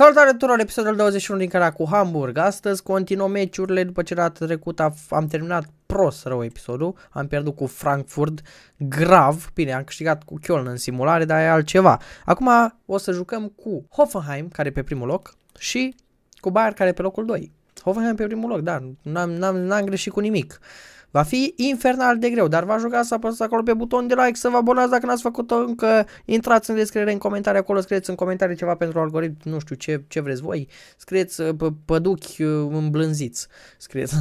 Salutare tuturor, episodul 21 din canal cu Hamburg. Astăzi continuăm meciurile după ce data trecută am terminat prost rău episodul. Am pierdut cu Frankfurt grav. Bine, am câștigat cu Köln în simulare, dar e altceva. Acum o să jucăm cu Hoffenheim, care e pe primul loc, și cu Bayer, care e pe locul 2. Hoffenheim pe primul loc, dar n-am greșit cu nimic. Va fi infernal de greu, dar v-aș ruga să apăsați acolo pe buton de like, să vă abonați dacă n-ați făcut-o încă, intrați în descriere, în comentarii acolo, scrieți în comentarii ceva pentru algoritm, nu știu ce vreți voi, scrieți păduchi îmblânziți, scrieți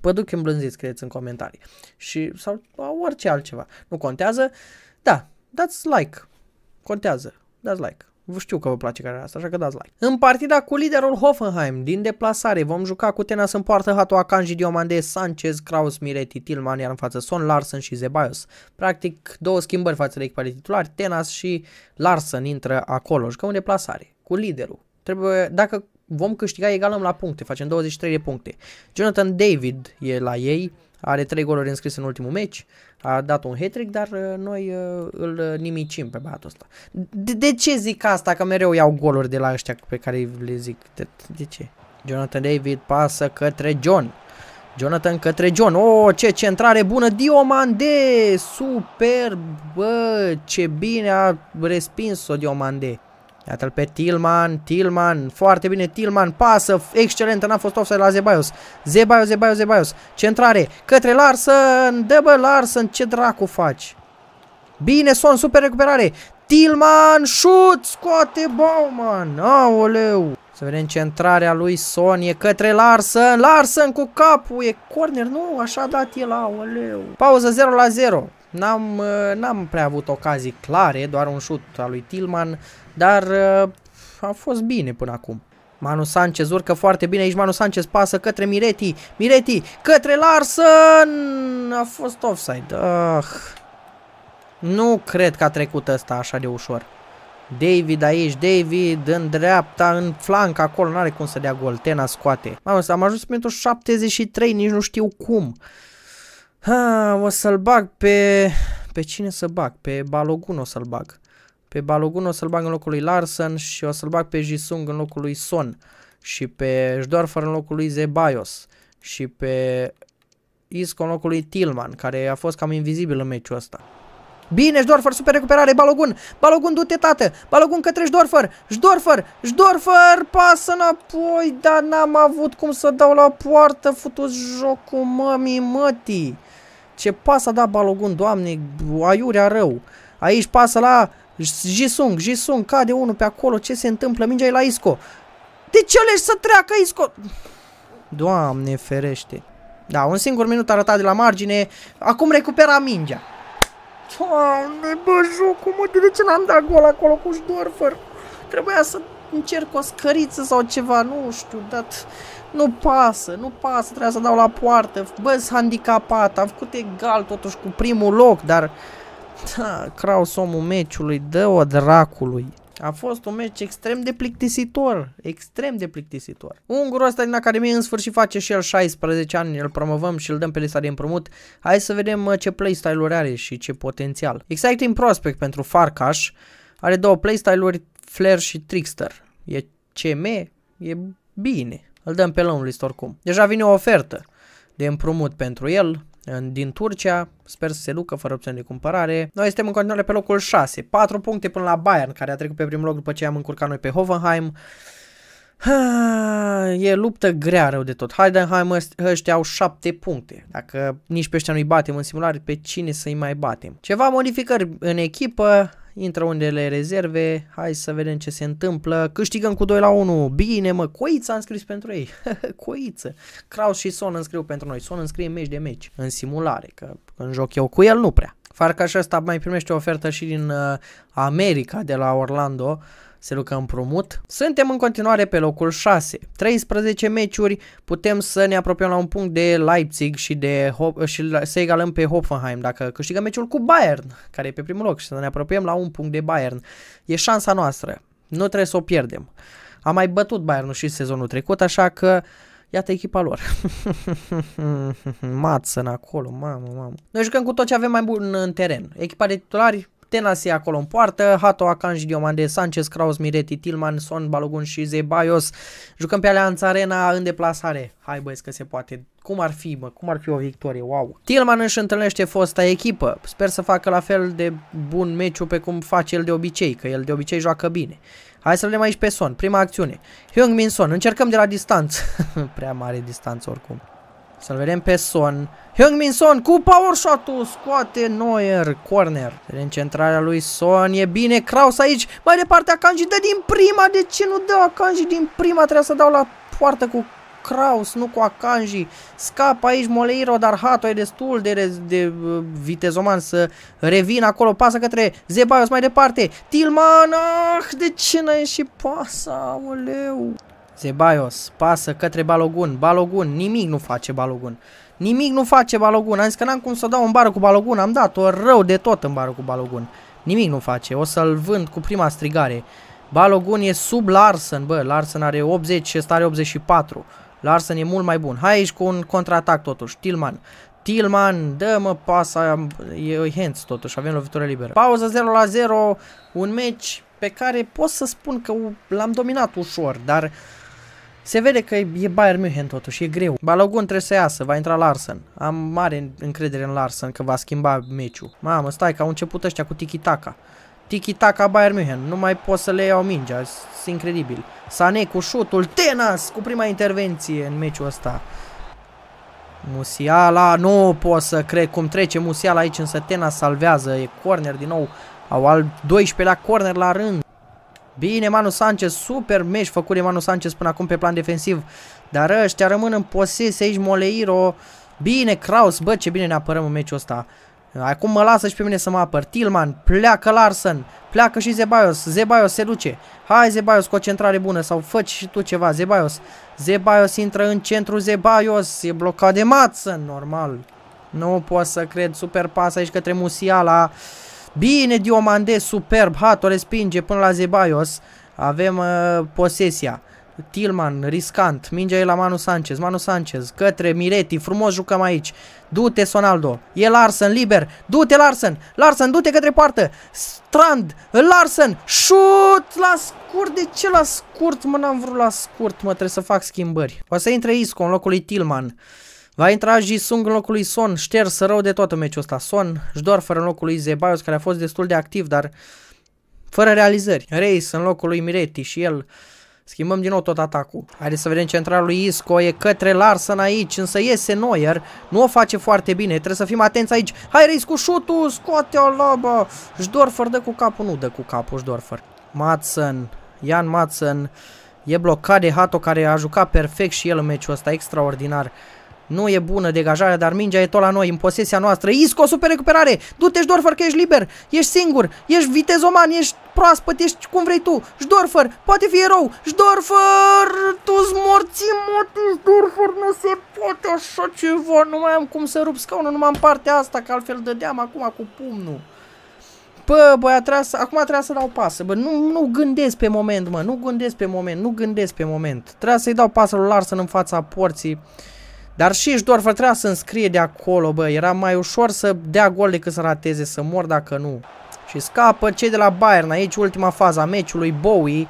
păduchi îmblânziți, scrieți în comentarii și sau orice altceva, nu contează, da, dați like, contează, dați like. Vă știu că vă place care asta, așa că dați like. În partida cu liderul Hoffenheim, din deplasare, vom juca cu Tenas în poartă, Hato, Akanji, Diomande, Sanchez, Kraus, Miretti, Tillman, iar în față Son, Larsen și Zeballos. Practic, două schimbări față de echipa de titulari, Tenas și Larsen intră acolo. Jucăm în deplasare, cu liderul. Trebuie, dacă vom câștiga, egalăm la puncte, facem 23 de puncte. Jonathan David e la ei, are 3 goluri înscrise în ultimul meci, a dat un hat-trick, dar noi îl nimicim pe băiatul ăsta. De ce zic asta? Că mereu iau goluri de la ăștia pe care le zic. De ce? Jonathan David pasă către John. Jonathan către John. Oh, ce centrare bună! Diomande! Superb! Bă, ce bine a respins-o Diomande. Iată-l pe Tillman, foarte bine, Tillman, pasă, excelentă, n-a fost offside la Zeballos. Zeballos, centrare, către Larsen, dă bă, Larsen, ce dracu faci? Bine, Son, super recuperare, Tillman, șut, scoate, Bauman, aoleu. Să vedem centrarea lui Son, e către Larsen, Larsen cu capul, e corner, nu, așa a dat el, aoleu. Pauză 0-0. N-am prea avut ocazii clare, doar un șut al lui Tillman, dar a fost bine până acum. Manu Sanchez urcă foarte bine aici, Manu Sanchez pasă către Miretti, către Larsen, a fost offside. Nu cred că a trecut ăsta așa de ușor. David aici, David în dreapta, în flanca acolo, n-are cum să dea gol, Tena scoate. Mamă, am ajuns pentru 73, nici nu știu cum. Ha, o să-l bag pe... Pe cine să bag? Pe Balogun o să-l bag. Pe Balogun o să-l bag în locul lui Larsen și o să-l bag pe Jisung în locul lui Son. Și pe Jdorfer în locul lui Zeballos. Și pe Isco în locul lui Tillman, care a fost cam invizibil în meciul ăsta. Bine, Jdorfer, super recuperare, Balogun! Balogun, du-te, tată! Balogun către Jdorfer! Jdorfer! Pasă înapoi, dar n-am avut cum să dau la poartă, futu-ți jocul mămii mătii! Ce pas a dat Balogun, doamne, aiurea rău. Aici pasă la Jisung, cade unul pe acolo, ce se întâmplă? Mingea e la Isco. De ce alegi să treacă Isco? Doamne ferește. Da, un singur minut arătat de la margine, acum recupera mingea. Doamne, bă, jocul, mă, de ce n-am dat gol acolo cu Jdorfer? Trebuia să încerc o scăriță sau ceva, nu știu, dar... Nu pasă, trebuia să dau la poartă. Bă, s-a handicapat, am făcut egal totuși cu primul loc, dar... Da, Kraus, omul meciului, dă-o dracului. A fost un meci extrem de plictisitor, Ungurul ăsta din Academie în sfârșit face și el 16 ani, îl promovăm și îl dăm pe lista de împrumut. Hai să vedem ce playstyle-uri are și ce potențial. Exciting prospect pentru Farcaș, are două playstyle-uri, Flair și Trickster. E CM, e bine. Îl dăm pe loan list oricum. Deja vine o ofertă de împrumut pentru el din Turcia. Sper să se ducă fără opțiune de cumpărare. Noi suntem în continuare pe locul 6. 4 puncte până la Bayern, care a trecut pe primul loc după ce am încurcat noi pe Hoffenheim. E luptă grea rău de tot. Heidenheim ăștia au 7 puncte. Dacă nici pe ăștia nu-i batem în simulare, pe cine să-i mai batem? Ceva modificări în echipă. Intră unele rezerve, hai să vedem ce se întâmplă, câștigăm cu 2-1, bine mă, Coiță am scris pentru ei, Coiță, Kraus și Son înscriu pentru noi, Son înscrie meci de meci, în simulare, că în joc eu cu el nu prea. Farcaș ăsta mai primește o ofertă și din America, de la Orlando, se ducă împrumut. Suntem în continuare pe locul 6, 13 meciuri, putem să ne apropiem la un punct de Leipzig și, să egalăm pe Hoffenheim dacă câștigăm meciul cu Bayern, care e pe primul loc, și să ne apropiem la un punct de Bayern. E șansa noastră, nu trebuie să o pierdem. Am mai bătut Bayernul și sezonul trecut, așa că iată echipa lor. Mațăn acolo, mamă. Noi jucăm cu tot ce avem mai bun în teren. Echipa de titulari Tenas e acolo în poartă, Hato, Akanji, Diomande, Sanchez, Kraus, Miretti, Tillman, Son, Balogun și Zeballos. Jucăm pe Allianz Arena în deplasare. Hai băieți că se poate. Cum ar fi, mă? Cum ar fi o victorie? Wow! Tillman își întâlnește fosta echipă. Sper să facă la fel de bun meciul pe cum face el de obicei, că el de obicei joacă bine. Hai să vedem aici pe Son. Prima acțiune. Heung-Min Son. Încercăm de la distanță. Prea mare distanță oricum. Să-l vedem pe Son. Heung-Min Son cu power shot-ul. Scoate Neuer. Corner. Recentrarea lui Son. E bine. Kraus aici. Mai departe Akanji. Dă din prima. De ce nu dă Akanji din prima? Trebuie să dau la poartă cu Kraus, nu cu Akanji. Scapă aici Moleiro, dar Hato e destul de vitezoman să revină acolo. Pasă către Zeballos mai departe. Tillman, ah, de ce n-a ieșit pasa, oleu. Zeballos pasă către Balogun. Balogun, nimic nu face Balogun. Nimic nu face Balogun. Am zis că n-am cum să dau în bară cu Balogun. Am dat-o rău de tot în bară cu Balogun. Nimic nu face. O să-l vând cu prima strigare. Balogun e sub Larsen. Bă, Larsen are 80 și ăsta are 84. Larsen e mult mai bun. Hai aici cu un contraatac totuși. Tillman. Tillman, dă-mă pasa. E hands totuși. Avem lovitură liberă. Pauză 0-0. Un meci pe care pot să spun că l-am dominat ușor, dar se vede că e Bayern München totuși. E greu. Balogun trebuie să iasă. Va intra Larsen. Am mare încredere în Larsen că va schimba meciul. Mamă, stai că au început ăștia cu tiki-taka. Tiki-taka Bayern München. Nu mai pot să le iau mingea. E incredibil. Sané cu șutul. Tenas cu prima intervenție în meciul ăsta. Musiala. Nu pot să cred cum trece Musiala aici, însă Tenas salvează. E corner din nou. Au al 12-lea corner la rând. Bine, Manu Sanchez. Super meci făcut de Manu Sanchez până acum pe plan defensiv. Dar ăștia rămân în posesie aici Moleiro. Bine, Kraus. Bă, ce bine ne apărăm în meciul ăsta. Acum mă lasă și pe mine să mă apăr. Tillman, pleacă Larsen, pleacă și Zeballos. Zeballos se duce. Hai Zeballos cu o centrare bună sau fă și tu ceva. Zeballos. Zeballos intră în centru. Zeballos e blocat de Madsen, normal. Nu pot să cred. Super pas aici către Musiala. Bine Diomande, superb. Hato respinge până la Zeballos. Avem posesia. Tillman, riscant, mingea e la Manu Sanchez, Manu Sanchez, către Miretti, frumos jucăm aici, du-te Sonaldo, e Larsen liber, du-te Larsen, Larsen du-te către poartă, Strand, Larsen, șut, la scurt, de ce la scurt, mă, n-am vrut la scurt, mă, trebuie să fac schimbări, o să intre Isco în locul lui Tillman, va intra Jisung în locul lui Son, șters rău de tot în meciul ăsta, Son, Jdorfer în locul lui Zeballos, care a fost destul de activ, dar fără realizări, Reis în locul lui Miretti și el. Schimbăm din nou tot atacul. Haideți să vedem centralul lui Isco. E către Larsen aici, însă iese Neuer. Nu o face foarte bine. Trebuie să fim atenți aici. Hai Reis cu șutul. Scoate-o la, bă. Jdorfer dă cu capul. Nu dă cu capul Jdorfer. Madsen. Jan Madsen. E blocat de Hato, care a jucat perfect și el în meciul ăsta. Extraordinar. Nu e bună degajarea, dar mingea e tot la noi, în posesia noastră. Isco, super recuperare! Du-te, Jdorfer, că ești liber! Ești singur! Ești vitezoman! Ești proaspăt! Ești cum vrei tu! Jdorfer! Poate fi erou! Jdorfer! Tu-s morții, moti! Jdorfer, nu se poate așa ceva! Nu mai am cum să rup scaunul, numai în partea asta, că altfel dădeam acum cu pumnul. Bă, băi, acum trebuie să dau pasă. Bă, nu gândesc pe moment, mă! Nu gândesc pe moment, nu gândesc pe moment. Trebuie să-i dau pasă lui Larsen în fața porții. Dar și Jdorfer trebuia să înscrie de acolo, bă, era mai ușor să dea gol decât să rateze, să mor dacă nu. Și scapă cei de la Bayern, aici ultima fază a meciului, Bowie.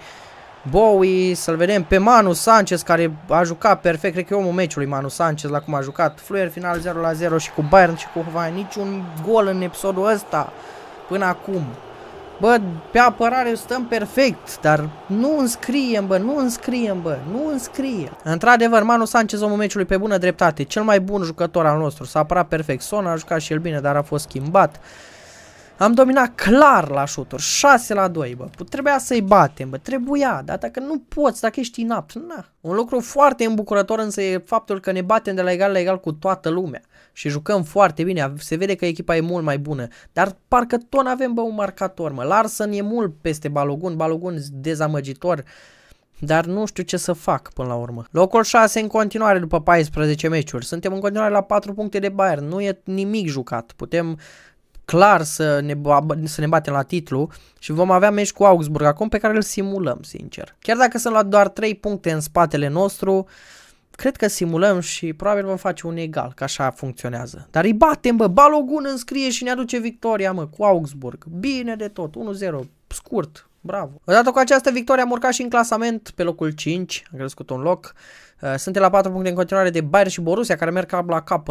Bowie, să-l vedem pe Manu Sanchez, care a jucat perfect, cred că e omul meciului Manu Sanchez, la cum a jucat. Fluier final 0-0 și cu Bayern și cu Hoffenheim, niciun gol în episodul ăsta până acum. Bă, pe apărare stăm perfect, dar nu înscriem, bă, nu înscriem, bă, nu înscriem. Într-adevăr, Manu Sanchez, omul meciului, pe bună dreptate, cel mai bun jucător al nostru, s-a apărat perfect. Son a jucat și el bine, dar a fost schimbat. Am dominat clar la șuturi, 6-2, bă, trebuia să-i batem, bă, trebuia, dar dacă nu poți, dacă ești inapt, na. Un lucru foarte îmbucurător însă e faptul că ne batem de la egal cu toată lumea și jucăm foarte bine, se vede că echipa e mult mai bună, dar parcă tot avem, bă, un marcator, mă, Larsen e mult peste Balogun, Balogun dezamăgitor, dar nu știu ce să fac până la urmă. Locul 6 în continuare după 14 meciuri, suntem în continuare la 4 puncte de Bayern, nu e nimic jucat, putem clar să ne batem la titlu și vom avea meci cu Augsburg acum pe care îl simulăm, sincer. Chiar dacă sunt la doar 3 puncte în spatele nostru, Cred că simulăm și probabil vom face un egal, că așa funcționează. Dar îi batem, bă, Balogun înscrie și ne aduce victoria, mă, cu Augsburg. Bine de tot, 1-0, scurt, bravo. Odată cu această victorie am urcat și în clasament pe locul 5, am crescut un loc. Suntem la 4 puncte în continuare de Bayer și Borussia, care merg cap la cap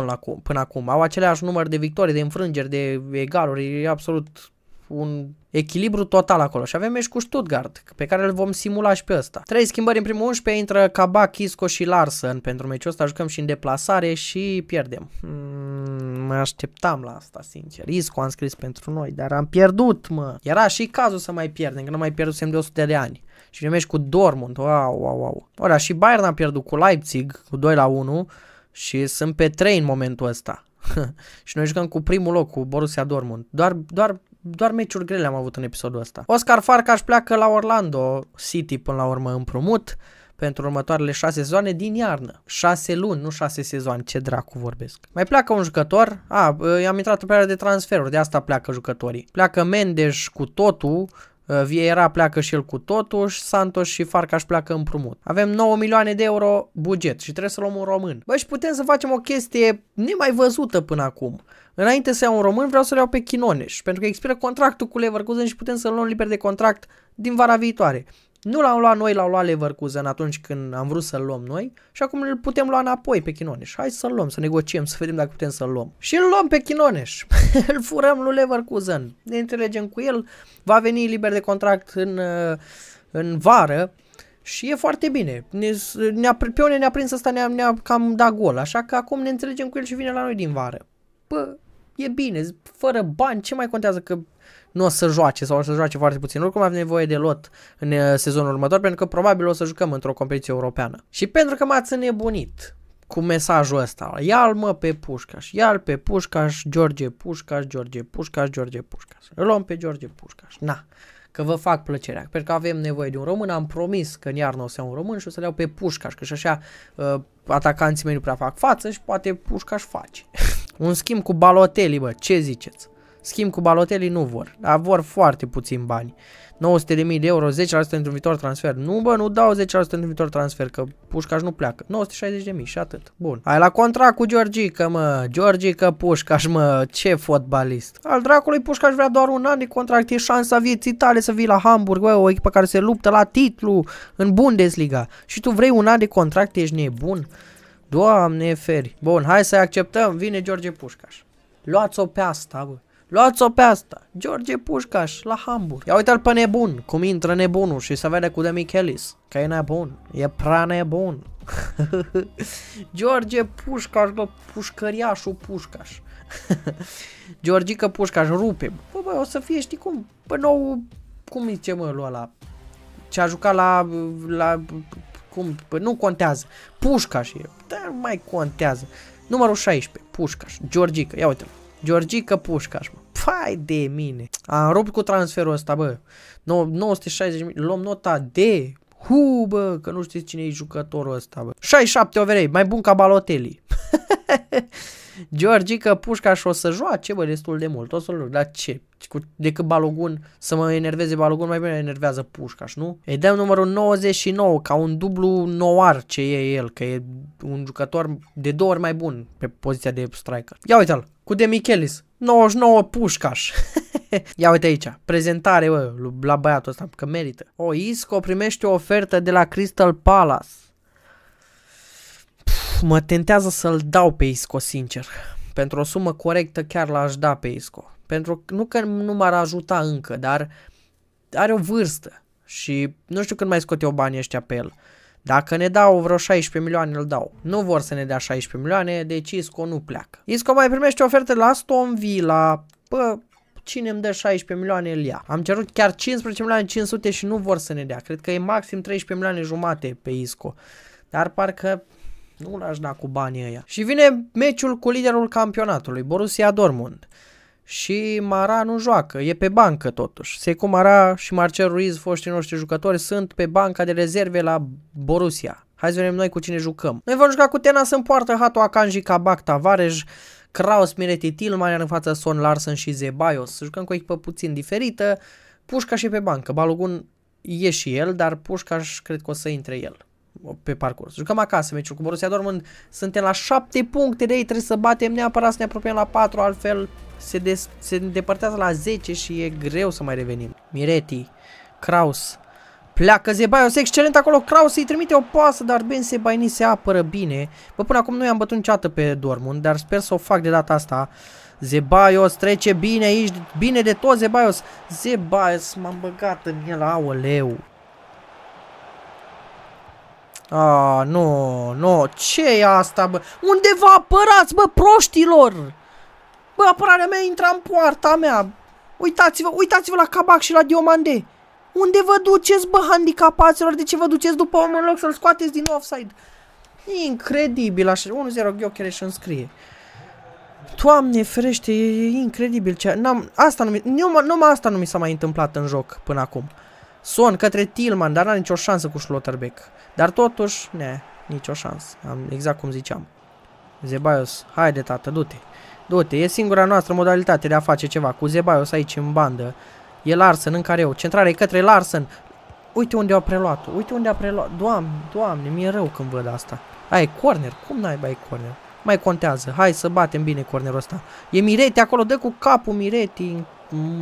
până acum. Au același număr de victorii, de înfrângeri, de egaluri, e absolut un echilibru total acolo. Și avem meci cu Stuttgart, pe care îl vom simula și pe ăsta. 3 schimbări în primul 11, intră Kabak, Isco și Larsen pentru meciul ăsta, jucăm și în deplasare și pierdem. Mă așteptam la asta, sincer. Isco a scris pentru noi, dar am pierdut, mă. Era și cazul să mai pierdem, că nu mai pierdusem de 100 de ani. Și ne meci cu Dortmund, wow. Ora, și Bayern a pierdut cu Leipzig, cu 2-1 și sunt pe 3 în momentul ăsta. Și noi jucăm cu primul loc, cu Borussia Dortmund. Doar meciuri grele am avut în episodul ăsta. Oscar Farcaș pleacă la Orlando City până la urmă împrumut pentru următoarele 6 sezoane din iarnă. 6 luni, nu 6 sezoane, ce dracu vorbesc. Mai pleacă un jucător, am intrat în perioada de transferuri, de asta pleacă jucătorii. Pleacă Mendes cu totul, Vieira pleacă și el cu totul, Santos și Farcaș pleacă împrumut. Avem 9 milioane de euro buget și trebuie să luăm un român. Bă, și putem să facem o chestie nemai văzută până acum. Înainte să iau un român, vreau să-l iau pe Chinoneș, pentru că expiră contractul cu Leverkusen și putem să-l luăm liber de contract din vara viitoare. Nu l-am luat noi, l-au luat Leverkusen atunci când am vrut să-l luăm noi și acum îl putem lua înapoi pe Chinoneș. Hai să-l luăm, să negociem, să vedem dacă putem să-l luăm. Și îl luăm pe Chinoneș, îl furăm lui Leverkusen, ne înțelegem cu el, va veni liber de contract în vară. Și e foarte bine, pe unde ne-a prins ăsta, ne-a cam dat gol, așa că acum ne înțelegem cu el și vine la noi din vară. Bă, e bine, fără bani, ce mai contează că nu o să joace sau o să joace foarte puțin. Oricum avem nevoie de lot în sezonul următor, pentru că probabil o să jucăm într-o competiție europeană. Și pentru că m-ați înnebunit cu mesajul ăsta, ia-l mă pe Pușcaș, ia-l pe Pușcaș, George Pușcaș. Îl luăm pe George Pușcaș, na, că vă fac plăcerea, pentru că avem nevoie de un român, am promis că în iarnă o să iau un român și o să le iau pe Pușcaș, că și așa atacanții mei nu prea fac față și poate Pușcaș face. Un schimb cu Balotelli, bă, ce ziceți? Schimb cu Balotelli nu vor, dar vor foarte puțin bani. 900.000 de euro, 10% într-un viitor transfer. Nu, bă, nu dau 10% într-un viitor transfer, că Pușcaș nu pleacă. 960.000 și atât. Bun. Hai la contract cu Georgica, mă. Georgica Pușcaș, mă. Ce fotbalist. Al dracului Pușcaș vrea doar un an de contract. E șansa vieții tale să vii la Hamburg, bă, o echipă care se luptă la titlu în Bundesliga. Și tu vrei un an de contract, ești nebun? Doamne feri. Bun, hai să acceptăm. Vine George Pușcaș. Luați-o pe asta, bă. Luați-o pe asta, George Pușcaș la Hamburg. Ia uite-l pe nebun, cum intră nebunul și se vede cu de Michelis, că e nebun, e prea nebun. George Pușcaș, bă, pușcăriașul Pușcaș. Georgica Pușcaș, rupe. Bă, bă, o să fie, știi cum, pe nou, cum zice, mă, lui ăla, ce a jucat la cum, bă, nu contează, Pușcaș e, dar mai contează. Numărul 16, Pușcaș, Georgica, ia uite-l. Georgica Pușcaș, mă. Fai de mine. Am rupt cu transferul ăsta, bă. 960.000. Luăm nota de. Bă, că nu știți cine e jucătorul ăsta, bă. 67 overei, mai bun ca Balotelli. Georgica Pușcaș o să joace, bă, destul de mult. O să-l joc, dar ce? Decât Balogun, să mă enerveze Balogun, mai bine enervează Pușcaș, nu? Îi dăm numărul 99, ca un dublu noir ce e el, că e un jucător de 2 ori mai bun pe poziția de striker. Ia uite-l, cu de Michelis, 99 Pușcaș. Ia uite aici, prezentare, bă, la băiatul ăsta, că merită. O, Isco primește o ofertă de la Crystal Palace. Mă tentează să-l dau pe Isco, sincer. Pentru o sumă corectă chiar l-aș da pe Isco. Pentru că nu că nu m-ar ajuta încă, dar are o vârstă și nu știu când mai scot eu banii ăștia pe el. Dacă ne dau vreo 16 milioane, îl dau. Nu vor să ne dea 16 milioane, deci Isco nu pleacă. Isco mai primește oferte la Aston Villa. Bă, cine îmi dă 16 milioane, îl ia. Am cerut chiar 15.500.000 și nu vor să ne dea. Cred că e maxim 13.5 milioane pe Isco. Dar parcă nu l-aș da cu banii ăia. Și vine meciul cu liderul campionatului, Borussia Dortmund. Și Mara nu joacă, e pe bancă totuși. Sekou Mara și Marcel Ruiz, foștii noștri jucători, sunt pe banca de rezerve la Borussia. Hai să vedem noi cu cine jucăm. Noi vom juca cu Tenas în poartă, Hato, Akanji, Kabak, Tavares, Kraus, Miretti, Tillman, iar în fața Son, Larsen și Zeballos. Jucăm cu o echipă puțin diferită. Pușcaș e pe bancă, Balogun e și el, dar Pușcaș cred că o să intre el. pe parcurs. Jucăm acasă meciul cu Borussia Dortmund, suntem la 7 puncte de ei, trebuie să batem neapărat, să ne apropiem la 4, altfel se îndepărtează la 10 și e greu să mai revenim. Miretti, Kraus, pleacă Zeballos, excelent acolo, Kraus îi trimite o pasă, dar Ben Sebaini se apără bine. Bă, până acum nu i-am bătut niciodată pe Dortmund, dar sper să o fac de data asta. Zeballos trece bine aici, bine de tot Zeballos. Zeballos, m-am băgat în el, aoleu. Ah, nu, nu, ce e asta, bă? Unde vă apărați, bă, proștilor? Bă, apărarea mea intra în poarta mea. Uitați-vă, uitați-vă la Kabak și la Diomande. Unde vă duceți, bă, handicapaților? De ce vă duceți după omul în loc să-l scoateți din offside? Incredibil așa, 1-0 Gyokereș îmi scrie. Doamne ferește, e incredibil ce... Numai asta nu mi s-a mai întâmplat în joc până acum. Son către Tillman, dar n-a nicio șansă cu Schlotterbeck. Dar totuși, ne, nicio șansă. Exact cum ziceam. Zeballos, haide tată, du-te. Du-te, e singura noastră modalitate de a face ceva. Cu Zeballos aici în bandă. E Larsen în careu. Centrare către Larsen. Uite unde a preluat-o. Uite unde a preluat. Doamne, doamne, mi-e rău când văd asta. Ai corner? Cum naiba ai corner? Mai contează. Hai să batem bine cornerul ăsta. E Miretti acolo, dă cu capul Miretti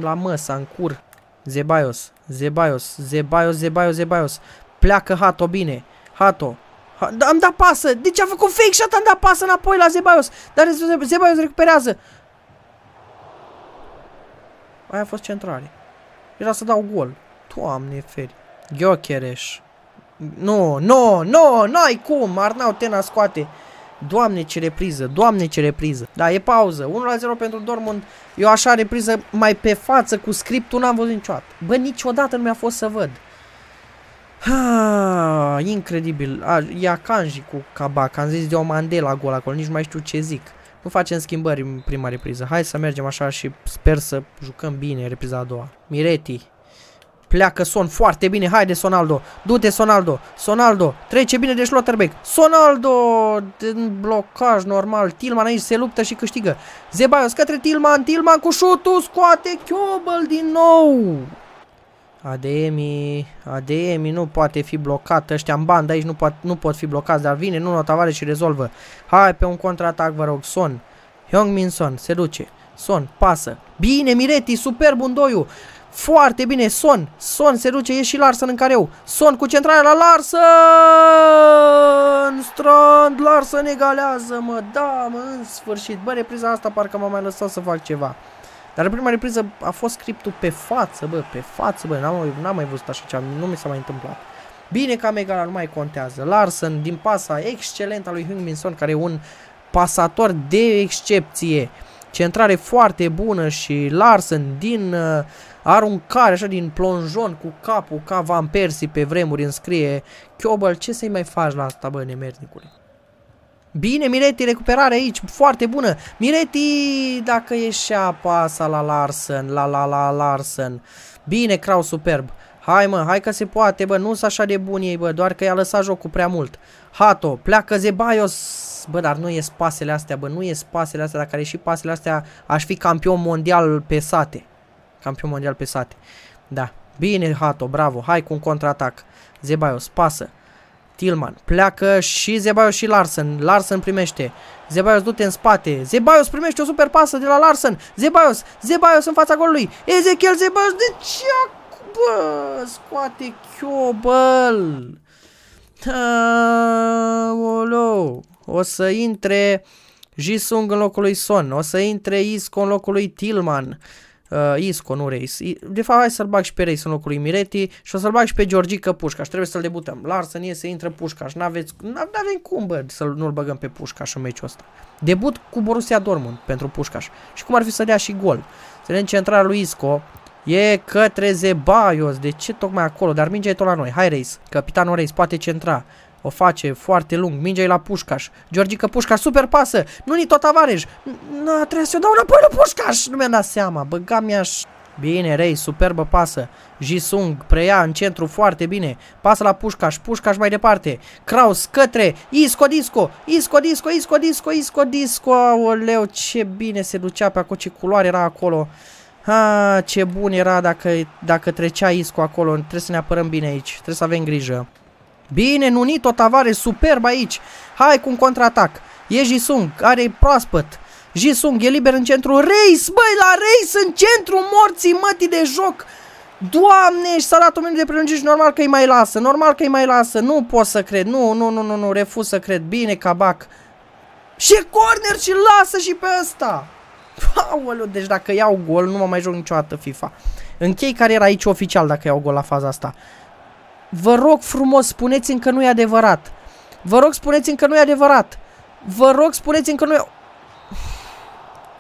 la măsa, în cur. Zeballos, Zeballos, Zeballos, Zeballos, Zeballos. Pleacă Hato bine. Hato. Am dat pasă. Deci a făcut fake shot, am dat pasă înapoi la Zeballos. Dar Zeballos recuperează. Aia a fost centrare. Era să dau gol. Doamne feri. Gyokereș. Nu, nu, nu, n-ai cum. Arnau Tenas scoate. Doamne ce repriză, doamne ce repriză. Da, e pauză, 1-0 pentru Dortmund. Eu așa repriză mai pe față cu scriptul n-am văzut niciodată. Bă, niciodată nu mi-a fost să văd. Ha, incredibil. E Akanji cu Kabak, am zis Diomande la gol acolo, nici nu mai știu ce zic. Nu facem schimbări în prima repriză. Hai să mergem așa și sper să jucăm bine repriza a doua. Miretti. Pleacă Son foarte bine, haide Sonaldo, du-te Sonaldo, Sonaldo, trece bine de Schlotterbeck, Sonaldo, în blocaj normal, Tillman aici se luptă și câștigă, Zeballos către Tillman, Tillman cu șutul, scoate Chiobel din nou. Ademi, Ademi nu poate fi blocat, ăștia în bandă aici nu pot fi blocați, dar vine Nuno Tavares și rezolvă. Hai pe un contraatac vă rog, Son, Heung-Min Son, se duce, Son, pasă, bine Miretti, superb undoiul. Foarte bine, Son, Son se duce, e și Larsen în careu, Son cu centrarea la Larsen, Strand, Larsen egalează, mă, da, mă, în sfârșit, bă, repriza asta parcă m-a mai lăsat să fac ceva, dar prima repriză a fost scriptul pe față, bă, pe față, bă, n-am mai văzut așa ceva, nu mi s-a mai întâmplat, bine că am egalat, nu mai contează, Larsen din pasa excelentă a lui Heung-Min Son, care e un pasator de excepție, centrare foarte bună și Larsen din aruncare, așa din plonjon cu capul ca Van Persie pe vremuri îmi scrie Chiobel, ce să-i mai faci la asta, bă, nemernicule? Bine, Miretti, recuperare aici, foarte bună. Miretti, dacă ieșea pasa la Larsen, la Larsen. Bine, Kraus, superb. Hai mă, hai că se poate, bă, nu-s așa de bun ei, bă, doar că i-a lăsat jocul prea mult. Hato, pleacă Zeballos. Bă, dar nu ies pasele astea, bă, nu ies pasele astea, dacă ar ieși pasele astea, aș fi campion mondial pe sate. Campion mondial pe sate. Da, bine Hato, bravo, hai cu un contraatac. Zeballos, pasă. Tillman, pleacă și Zeballos și Larsen. Larsen primește. Zeballos du-te în spate. Zeballos primește o super pasă de la Larsen. Zeballos, Zeballos în fața golului. Ezechiel Zeballos, de ce bă, scoate Chiobel. Olo. O să intre Jisung în locul lui Son. O să intre Isco în locul lui Tillman. Isco, nu Reis. De fapt, hai să-l bag și pe Reis în locul lui Miretti și o să-l bag și pe Georgica Pușcaș. Trebuie să-l debutăm. Larsen iese, intră Pușcaș. N-avem cum, bă, să nu-l băgăm pe Pușcaș în meciul ăsta. Debut cu Borussia Dortmund pentru Pușcaș. Și cum ar fi să dea și gol? Să vedem centrarea lui Isco. E către Zeballos. De ce tocmai acolo? Dar mingea e tot la noi. Hai Reis. Capitanul Reis poate centra. O face foarte lung, mingea e la Pușcaș. Georgica Pușcaș, super pasă. Nuno Tavares. Nu, trebuie să o dau înapoi la Pușcaș. Nu mi-a dat seama, băga mi-aș. Bine, Rei, superbă pasă. Jisung preia în centru foarte bine. Pasă la Pușcaș, Pușcaș mai departe. Kraus către Isco, Disco, Isco, Disco, Isco, Disco, Isco, Disco. Aoleu, ce bine se ducea pe acolo, ce culoare era acolo. Ha, ce bun era dacă trecea Isco acolo. Trebuie să ne apărăm bine aici, trebuie să avem grijă. Bine, Nuno Tavares, superb aici. Hai cu un contraatac. E Jisung, are proaspăt. Jisung e liber în centru. Reis, băi, la Reis în centru morții mătii de joc. Doamne, și s-a dat un minut de prelungire și normal că îi mai lasă. Normal că îi mai lasă. Nu pot să cred. Nu, refuz să cred. Bine, Kabak. Și corner și lasă și pe ăsta. Aoleu, deci dacă iau gol, nu mă mai joc niciodată FIFA. Închei cariera aici oficial dacă iau gol la faza asta. Vă rog frumos, spuneți-mi că nu e adevărat. Vă rog, spuneți-mi că nu e adevărat. Vă rog, spuneți-mi că nu e...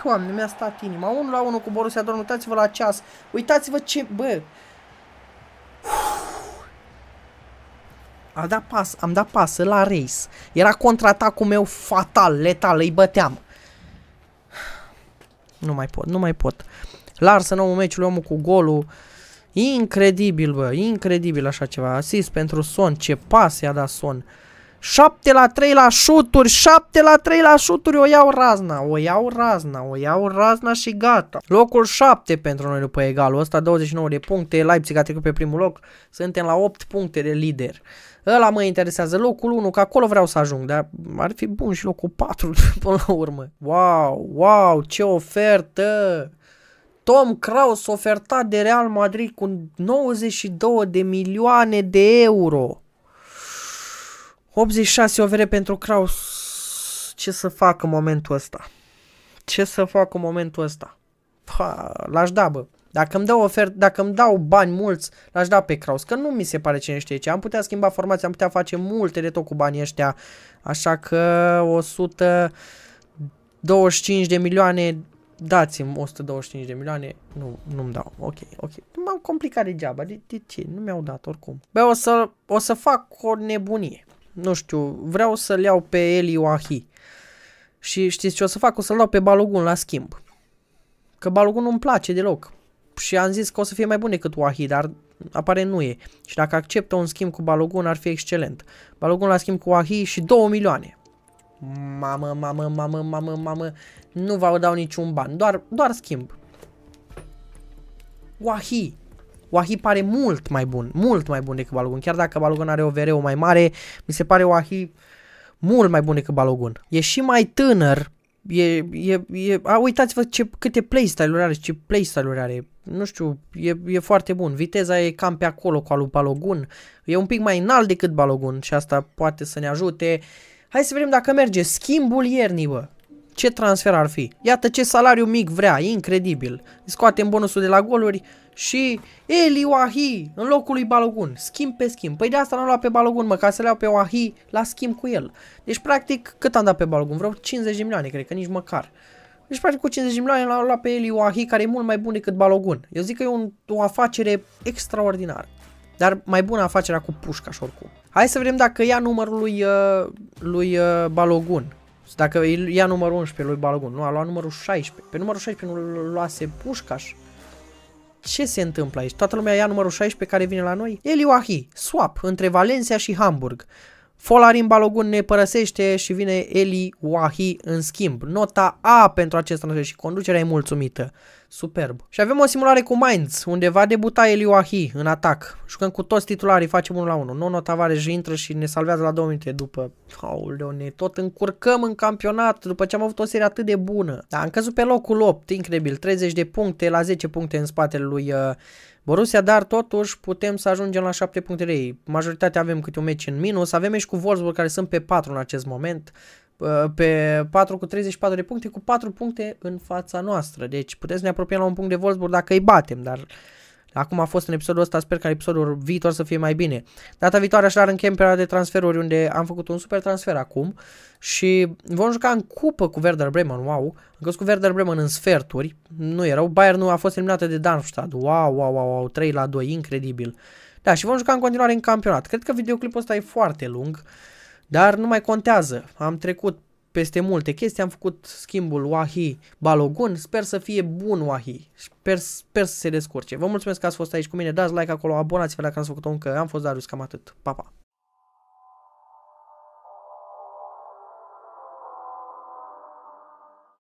Doamne, mi-a stat inima. 1-1 cu Borussia Dortmund. Uitați-vă la ceas. Uitați-vă ce... Bă! Am dat pas. Am dat pas la Reis. Era contraatacul meu fatal, letal. Îi băteam. Nu mai pot, nu mai pot. Larsen, omul meciului, omul cu golul. Incredibil, bă. Incredibil așa ceva. Asist pentru Son. Ce pas i-a dat Son. 7-3 la șuturi, 7-3 la șuturi, o iau razna, o iau razna, o iau razna și gata. Locul 7 pentru noi după egalul ăsta, 29 de puncte, Leipzig a trecut pe primul loc, suntem la 8 puncte de lider. Ăla mă interesează, locul 1, că acolo vreau să ajung, dar ar fi bun și locul 4 până la urmă. Wow, wow, ce ofertă! Tom Kraus ofertat de Real Madrid cu 92 de milioane de euro. 86 overe pentru Kraus. Ce să fac în momentul ăsta? Ce să fac în momentul ăsta? L-aș da, bă. Dacă îmi dau ofertă, dacă îmi dau bani mulți, l-aș da pe Kraus, că nu mi se pare cine știe ce. Am putea schimba formația, am putea face multe de tot cu banii ăștia. Așa că 125 de milioane, dați-mi 125 de milioane. Nu, nu-mi dau. Ok, ok. M-am complicat degeaba. De ce? Nu mi-au dat oricum. Bă, o să fac o nebunie. Nu știu, vreau să-l iau pe Elye Wahi. Și știți ce o să fac? O să-l dau pe Balogun la schimb. Că Balogun nu-mi place deloc. Și am zis că o să fie mai bun decât Wahi, dar apare nu e. Și dacă acceptă un schimb cu Balogun, ar fi excelent. Balogun la schimb cu Wahi și 2 milioane. Mamă, mamă, mamă, mamă, mamă. Nu vă dau niciun ban, doar schimb. Wahi. Wahi pare mult mai bun, decât Balogun. Chiar dacă Balogun are OVR-ul mai mare, mi se pare Wahi mult mai bun decât Balogun. E și mai tânăr. Uitați-vă câte playstyle-uri are, ce playstyle-uri are. Nu știu, e foarte bun. Viteza e cam pe acolo cu al lui Balogun. E un pic mai înalt decât Balogun și asta poate să ne ajute. Hai să vedem dacă merge. Schimbul iernii, bă. Ce transfer ar fi? Iată ce salariu mic vrea, incredibil. Scoatem bonusul de la goluri și Elye Wahi în locul lui Balogun. Schimb pe schimb. Păi de asta l-am luat pe Balogun, mă, ca să le iau pe Wahi la schimb cu el. Deci practic cât am dat pe Balogun? Vreo 50 de milioane, cred că nici măcar. Deci practic cu 50 de milioane l-am luat pe Elye Wahi, care e mult mai bun decât Balogun. Eu zic că e o afacere extraordinară. Dar mai bună afacerea cu Pușcaș oricum. Hai să vedem dacă ia numărul lui Balogun. Dacă ia numărul 11 lui Balogun, nu, a luat numărul 16. Pe numărul 16 nu-l luase Pușcaș. Ce se întâmplă aici? Toată lumea ia numărul 16 care vine la noi? Elye Wahi, swap între Valencia și Hamburg. Folarin Balogun ne părăsește și vine Elye Wahi în schimb. Nota A pentru acest transfer și conducerea e mulțumită. Superb. Și avem o simulare cu Mainz, unde va debuta Elye Wahi în atac. Jucăm cu toți titularii, facem 1-1. Nuno Tavares intră și ne salvează la 2 minute după... Aoleu, ne tot încurcăm în campionat după ce am avut o serie atât de bună. Da, am căzut pe locul 8, incredibil. 30 de puncte la 10 puncte în spatele lui... Borussia, dar totuși putem să ajungem la 7 puncte de ei. Majoritatea avem câte un meci în minus. Avem și cu Wolfsburg care sunt pe 4 în acest moment. Pe 4 cu 34 de puncte, cu 4 puncte în fața noastră. Deci putem să ne apropiem la un punct de Wolfsburg dacă îi batem, dar acum a fost în episodul ăsta, sper că episodul viitor să fie mai bine. Data viitoare așadar încheiem perioada de transferuri unde am făcut un super transfer acum și vom juca în cupă cu Werder Bremen, wow, am căzut cu Werder Bremen în sferturi, nu e rău, Bayern nu a fost eliminată de Darmstadt, wow, 3-2, incredibil. Da, și vom juca în continuare în campionat, cred că videoclipul ăsta e foarte lung, dar nu mai contează, am trecut peste multe chestii, am făcut schimbul Wahi-Balogun, sper să fie bun Wahi, sper să se descurce. Vă mulțumesc că ați fost aici cu mine, dați like acolo, abonați-vă dacă n-ați făcut-o încă, am fost Darius, cam atât, pa, pa!